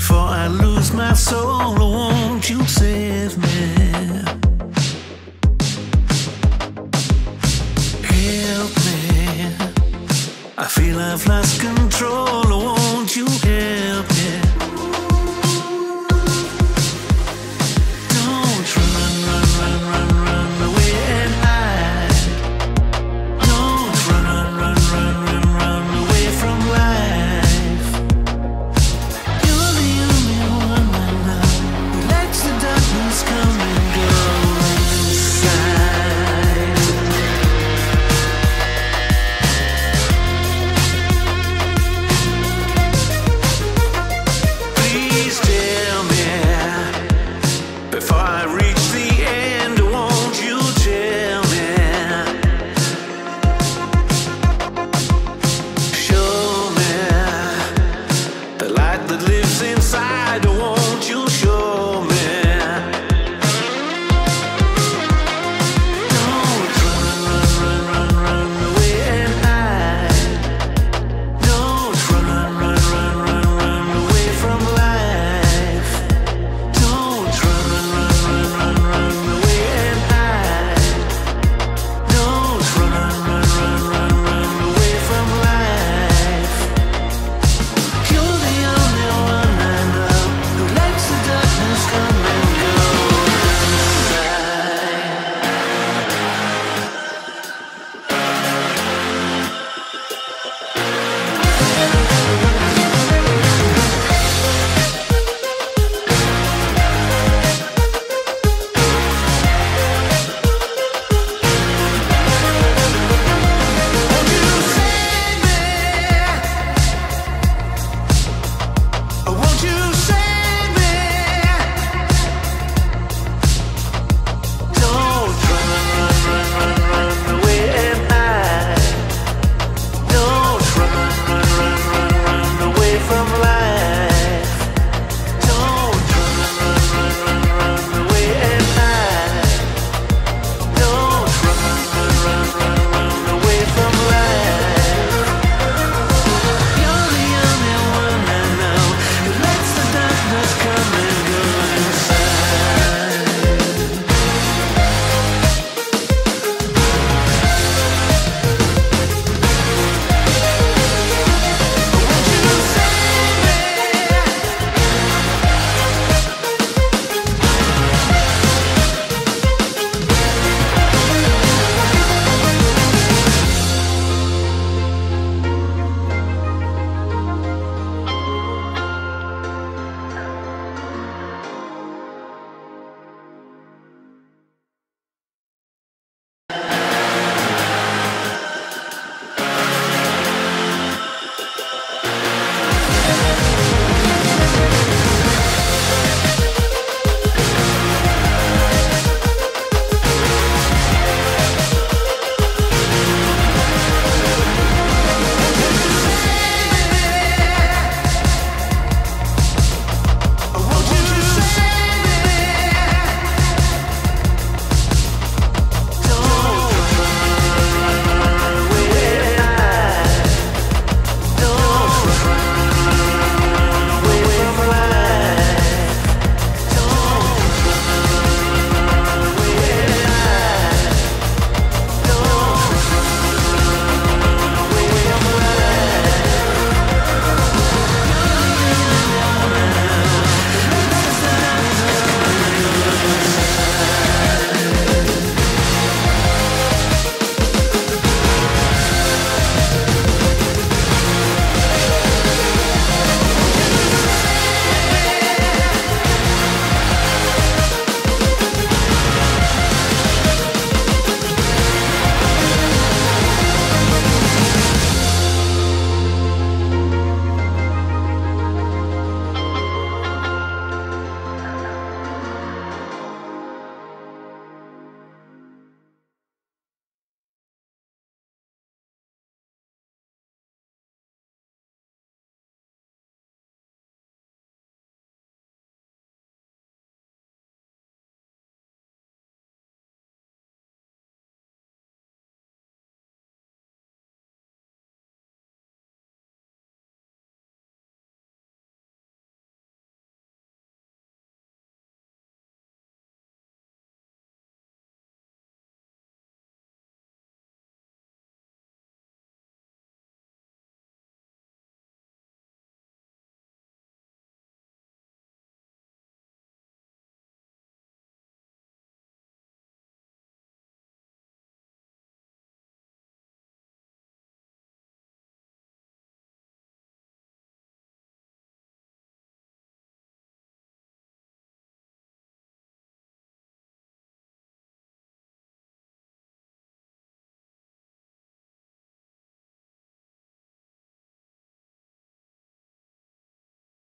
Before I lose my soul, won't you save me? Help me, I feel I've lost control, won't you help me? Don't run, run, run, run, run away and hide. Don't run, run, run, run, run, run away from life. You're the only one I love who lets the darkness come and go inside. That lives inside, won't you show?